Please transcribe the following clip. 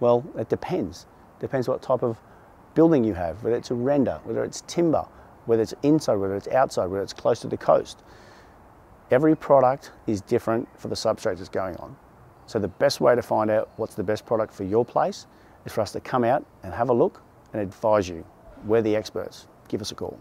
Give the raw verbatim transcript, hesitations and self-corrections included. Well, it depends. Depends what type of building you have, whether it's a render, whether it's timber, whether it's inside, whether it's outside, whether it's close to the coast. Every product is different for the substrate that's going on. So the best way to find out what's the best product for your place is for us to come out and have a look and advise you. We're the experts. Give us a call.